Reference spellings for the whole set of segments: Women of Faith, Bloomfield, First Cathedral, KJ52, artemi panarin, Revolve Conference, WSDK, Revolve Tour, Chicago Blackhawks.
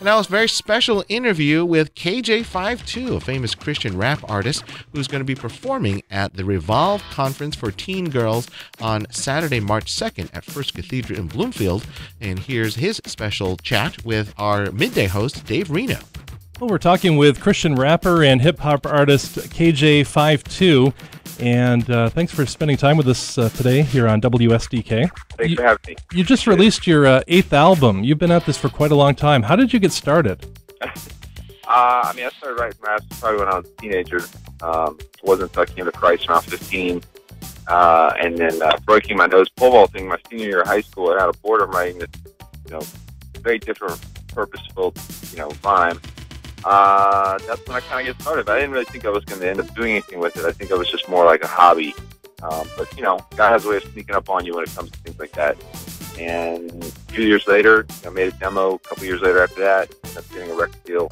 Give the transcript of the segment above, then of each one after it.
And now it's a very special interview with KJ52, a famous Christian rap artist who's going to be performing at the Revolve Conference for teen girls on Saturday, March 2nd at First Cathedral in Bloomfield. And here's his special chat with our midday host, Dave Reno. Well, we're talking with Christian rapper and hip-hop artist KJ52. And thanks for spending time with us today here on WSDK. Thanks for having me. You just released your eighth album. You've been at this for quite a long time. How did you get started? I mean, I started writing raps probably when I was a teenager. It wasn't until I came to Christ when I was 15. And then breaking my nose pole vaulting my senior year of high school, and out of boredom writing this, very different, purposeful, rhyme. That's when I kind of get started. I didn't really think I was going to end up doing anything with it. I think it was just more like a hobby. But, God has a way of sneaking up on you when it comes to things like that. And a few years later, I made a demo. A couple years later after that, I ended up getting a record deal.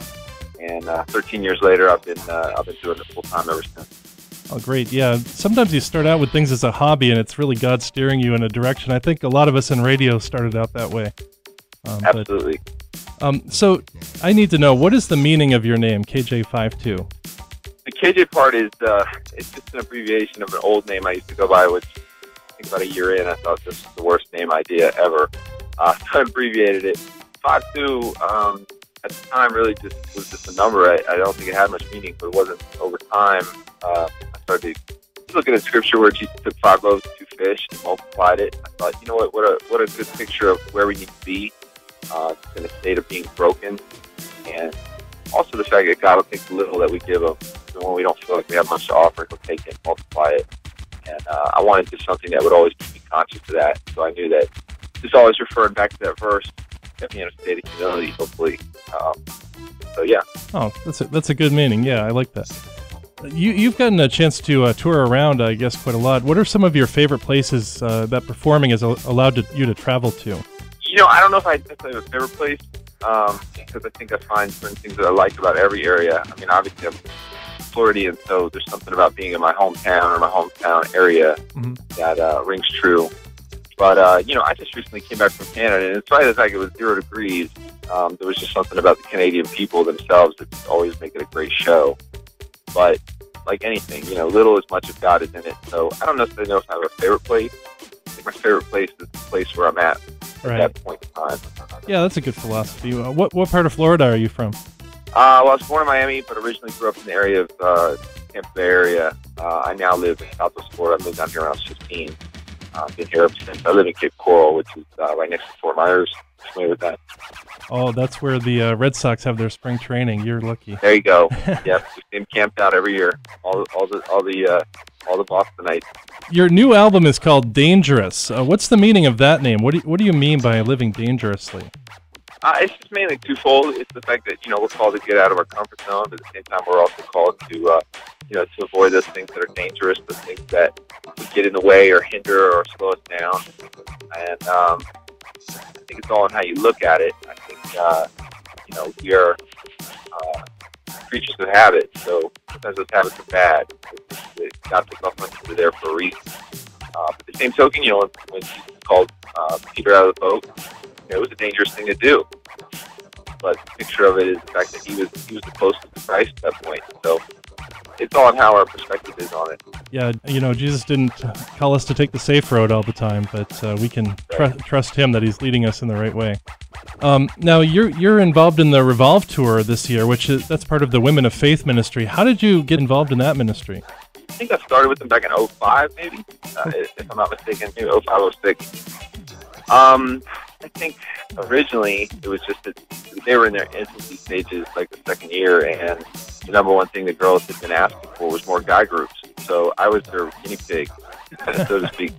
And 13 years later, I've been doing it full-time ever since. Oh, great. Yeah. Sometimes you start out with things as a hobby, and it's really God steering you in a direction. I think a lot of us in radio started out that way. Absolutely. So I need to know, what is the meaning of your name, KJ52? The KJ part is it's just an abbreviation of an old name I used to go by, which I think about a year in, I thought this was the worst name idea ever. So I abbreviated it. 52 at the time really was just a number. I don't think it had much meaning, but it wasn't. Over time, I started looking at scripture where Jesus took 5 loaves and 2 fish and multiplied it. I thought, you know what a good picture of where we need to be. In a state of being broken, and also the fact that God will take the little that we give him, and when we don't feel like we have much to offer, he'll take it and multiply it. And I wanted to do something that would always keep me conscious of that, so I knew that just always referring back to that verse, kept me in a state of humility, hopefully. So yeah. Oh, that's a good meaning. Yeah, I like that. You've gotten a chance to tour around, I guess, quite a lot. What are some of your favorite places that performing has allowed you to travel to? I don't know if I definitely have a favorite place, because I think I find certain things that I like about every area. I mean, obviously I'm Floridian, so there's something about being in my hometown or my hometown area that rings true. But, I just recently came back from Canada, and in spite of the fact it was 0 degrees, there was just something about the Canadian people themselves that always make it a great show. But, like anything, little as much of God is in it. So I don't necessarily know if I have a favorite place. I think my favorite place is the place where I'm at. Right. At that point in time. Yeah, that's a good philosophy. What part of Florida are you from? Well, I was born in Miami, but originally grew up in the area of Tampa Bay area. I now live in Southwest Florida. I moved down here when I was 15. I've been here ever since. I live in Cape Coral, which is right next to Fort Myers. I'm familiar with that. Oh, that's where the Red Sox have their spring training. You're lucky. There you go. Yep, we've been camped out every year. All the Bostonites. Your new album is called Dangerous. What's the meaning of that name? What do you mean by living dangerously? It's just mainly twofold. It's the fact that we're called to get out of our comfort zone, but at the same time we're also called to to avoid those things that are dangerous, the things that get in the way or hinder or slow us down. And I think it's all in how you look at it. I think we are creatures of habit, so sometimes those habits are bad. God took off when we were there for a reason. But the same token, when Jesus called Peter out of the boat, it was a dangerous thing to do. But the picture of it is the fact that he was the closest to Christ at that point. So it's all on how our perspective is on it. Yeah, Jesus didn't call us to take the safe road all the time, but we can trust him that he's leading us in the right way. Now you're involved in the Revolve Tour this year, that's part of the Women of Faith ministry. How did you get involved in that ministry? I think I started with them back in 05, maybe, if I'm not mistaken, maybe 05, 06. I think originally it was just that they were in their infancy stages, like the second year, and the #1 thing the girls had been asking for was more guy groups. So I was their guinea pig, so to speak.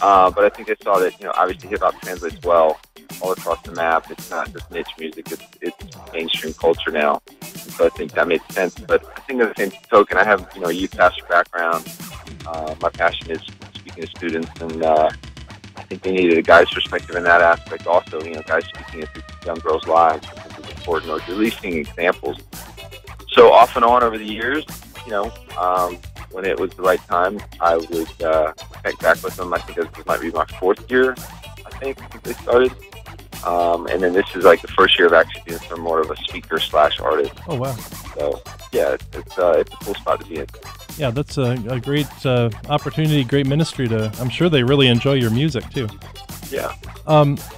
But I think I saw that, obviously hip-hop translates well all across the map. It's not just niche music, it's mainstream culture now. And so I think that made sense. But I think at the same token, I have, a youth pastor background. My passion is speaking to students, and I think they needed a guy's perspective in that aspect also. Guys speaking into young girls' lives is important, or at least seeing examples. So off and on over the years, when it was the right time, I would connect back with them. I think this might be my 4th year, I think, since they started. And then this is like the first year of actually being some more of a speaker / artist. Oh, wow. So, yeah, it's a cool spot to be in. Yeah, that's a great opportunity, great ministry to, I'm sure they really enjoy your music, too. Yeah.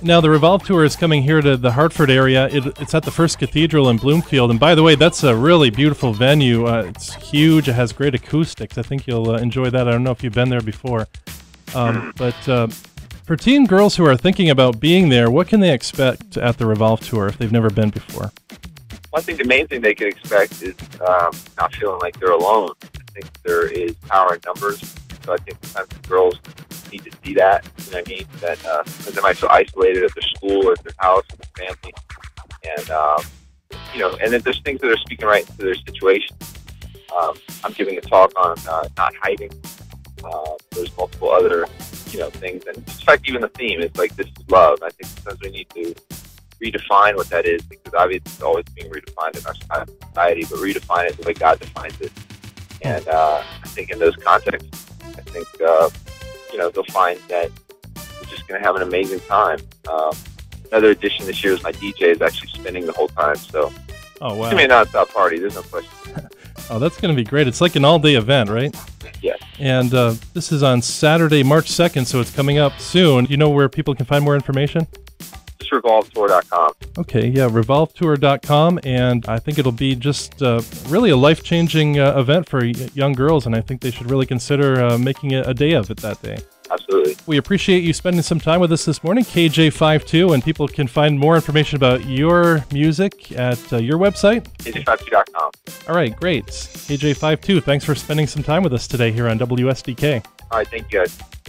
Now, the Revolve Tour is coming here to the Hartford area. It's at the First Cathedral in Bloomfield. And by the way, that's a really beautiful venue. It's huge. It has great acoustics. I think you'll enjoy that. I don't know if you've been there before. But for teen girls who are thinking about being there, what can they expect at the Revolve Tour if they've never been before? Well, I think the main thing they can expect is not feeling like they're alone. I think there is power in numbers. So I think sometimes girls need to see that, you know what I mean? That they might feel isolated at their school or at their house or their family. And, you know, and then there's things that are speaking right into their situation. I'm giving a talk on not hiding. There's multiple other, you know, things. And in fact, even the theme is like, this is love. I think sometimes we need to redefine what that is, because obviously it's always being redefined in our society, but redefine it the way God defines it. And I think in those contexts, I think, you know, they'll find that we're just going to have an amazing time. Another addition this year is my DJ is actually spinning the whole time. So, oh, wow. It's going to be a non-stop party. There's no question. Oh, that's going to be great. It's like an all-day event, right? Yeah. And this is on Saturday, March 2nd, so it's coming up soon. You know where people can find more information? Just revolvetour.com. Okay, yeah, revolvetour.com, and I think it'll be just really a life-changing event for young girls, and I think they should really consider making it a day of it that day. Absolutely. We appreciate you spending some time with us this morning, KJ52, and people can find more information about your music at your website? KJ52.com. All right, great. KJ52, thanks for spending some time with us today here on WSDK. All right, thank you guys.